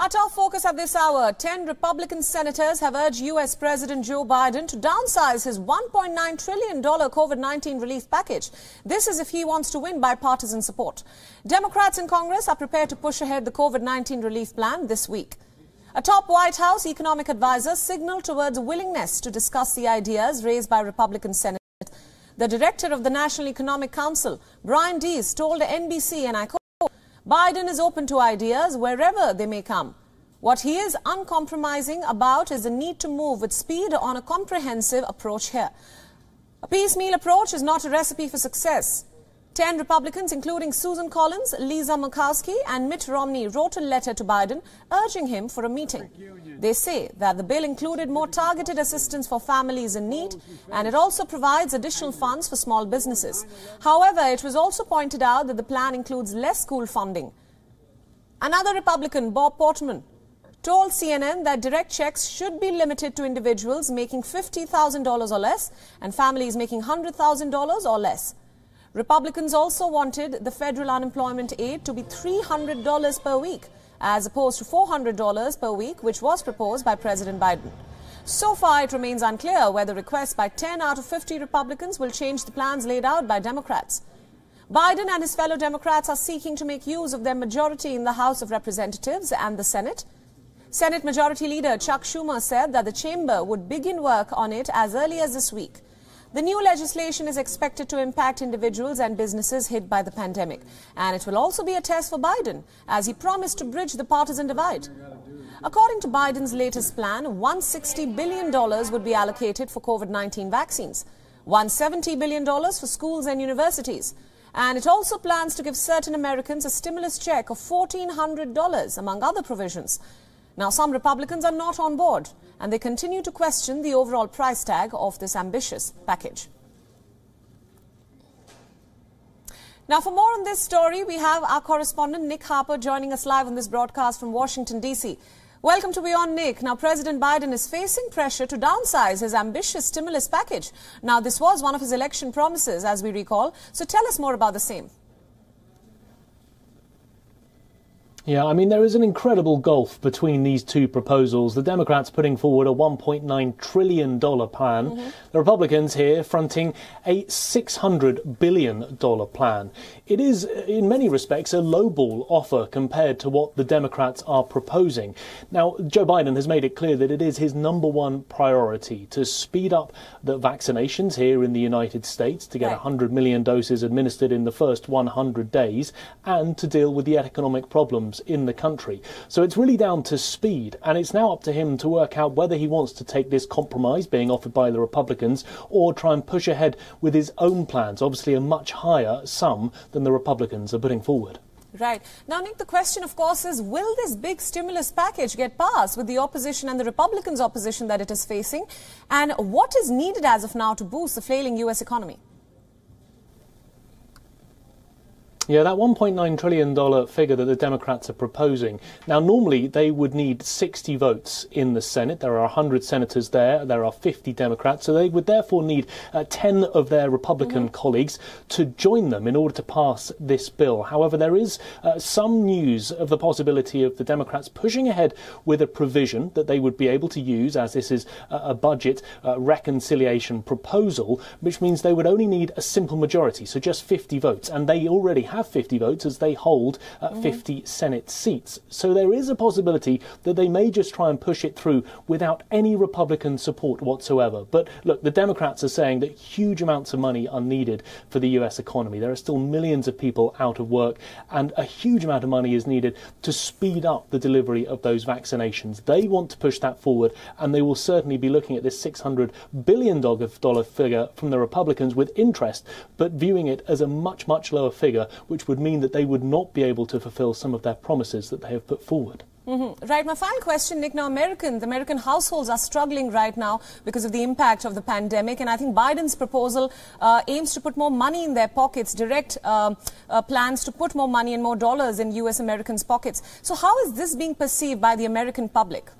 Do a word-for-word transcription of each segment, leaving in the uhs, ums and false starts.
Our top focus at this hour, ten Republican senators have urged U S President Joe Biden to downsize his one point nine trillion dollars COVID nineteen relief package. This is if he wants to win bipartisan support. Democrats in Congress are prepared to push ahead the COVID nineteen relief plan this week. A top White House economic advisor signaled towards a willingness to discuss the ideas raised by Republican senators. The director of the National Economic Council, Brian Deese, told N B C, and I quote, Biden is open to ideas wherever they may come. What he is uncompromising about is the need to move with speed on a comprehensive approach here. A piecemeal approach is not a recipe for success. Ten Republicans, including Susan Collins, Lisa Murkowski and Mitt Romney, wrote a letter to Biden urging him for a meeting. They say that the bill included more targeted assistance for families in need, and it also provides additional funds for small businesses. However, it was also pointed out that the plan includes less school funding. Another Republican, Bob Portman, told C N N that direct checks should be limited to individuals making fifty thousand dollars or less and families making one hundred thousand dollars or less. Republicans also wanted the federal unemployment aid to be three hundred dollars per week, as opposed to four hundred dollars per week, which was proposed by President Biden. So far, it remains unclear whether requests by ten out of fifty Republicans will change the plans laid out by Democrats. Biden and his fellow Democrats are seeking to make use of their majority in the House of Representatives and the Senate. Senate Majority Leader Chuck Schumer said that the chamber would begin work on it as early as this week. The new legislation is expected to impact individuals and businesses hit by the pandemic. And it will also be a test for Biden, as he promised to bridge the partisan divide. According to Biden's latest plan, one hundred sixty billion dollars would be allocated for COVID nineteen vaccines, one hundred seventy billion dollars for schools and universities. And it also plans to give certain Americans a stimulus check of one thousand four hundred dollars, among other provisions. Now, some Republicans are not on board, and they continue to question the overall price tag of this ambitious package. Now, for more on this story, we have our correspondent Nick Harper joining us live on this broadcast from Washington, D C Welcome to Beyond, Nick. Now, President Biden is facing pressure to downsize his ambitious stimulus package. Now, this was one of his election promises, as we recall. So tell us more about the same. Yeah, I mean, there is an incredible gulf between these two proposals. The Democrats putting forward a one point nine trillion dollars plan. Mm-hmm. The Republicans here fronting a six hundred billion dollars plan. It is, in many respects, a lowball offer compared to what the Democrats are proposing. Now, Joe Biden has made it clear that it is his number one priority to speed up the vaccinations here in the United States, to get right. one hundred million doses administered in the first one hundred days, and to deal with the economic problems in the country. So it's really down to speed, and it's now up to him to work out whether he wants to take this compromise being offered by the Republicans or try and push ahead with his own plans, obviously a much higher sum than the Republicans are putting forward. Right. Now, Nick, the question, of course, is will this big stimulus package get passed with the opposition and the Republicans' opposition that it is facing? And what is needed as of now to boost the flailing U S economy? Yeah, that one point nine trillion dollars figure that the Democrats are proposing. Now, normally they would need sixty votes in the Senate. There are one hundred senators there. There are fifty Democrats. So they would therefore need uh, ten of their Republican mm-hmm. colleagues to join them in order to pass this bill. However, there is uh, some news of the possibility of the Democrats pushing ahead with a provision that they would be able to use, as this is uh, a budget uh, reconciliation proposal, which means they would only need a simple majority, so just fifty votes. And they already have fifty votes as they hold uh, mm-hmm. fifty Senate seats. So there is a possibility that they may just try and push it through without any Republican support whatsoever. But look, the Democrats are saying that huge amounts of money are needed for the U S economy. There are still millions of people out of work, and a huge amount of money is needed to speed up the delivery of those vaccinations. They want to push that forward, and they will certainly be looking at this six hundred billion dollars figure from the Republicans with interest, but viewing it as a much, much lower figure, which would mean that they would not be able to fulfill some of their promises that they have put forward. Mm-hmm. Right. My final question, Nick. Now, Americans, American households are struggling right now because of the impact of the pandemic. And I think Biden's proposal uh, aims to put more money in their pockets, direct uh, uh, plans to put more money and more dollars in U S Americans' pockets. So how is this being perceived by the American public?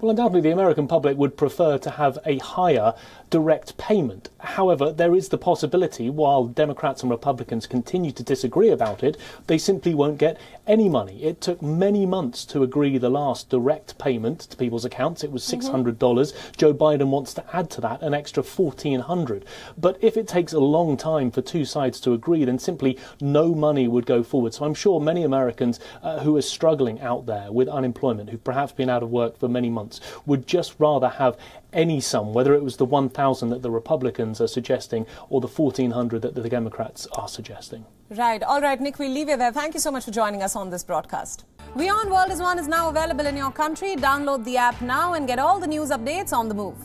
Well, undoubtedly, the American public would prefer to have a higher direct payment. However, there is the possibility, while Democrats and Republicans continue to disagree about it, they simply won't get any money. It took many months to agree the last direct payment to people's accounts. It was six hundred dollars. Mm-hmm. Joe Biden wants to add to that an extra fourteen hundred dollars. But if it takes a long time for two sides to agree, then simply no money would go forward. So I'm sure many Americans uh, who are struggling out there with unemployment, who've perhaps been out of work for many months, would just rather have any sum, whether it was the one thousand that the Republicans are suggesting or the fourteen hundred that the Democrats are suggesting. Right. All right, Nick, we'll leave you there. Thank you so much for joining us on this broadcast. Beyond World is One is now available in your country. Download the app now and get all the news updates on the move.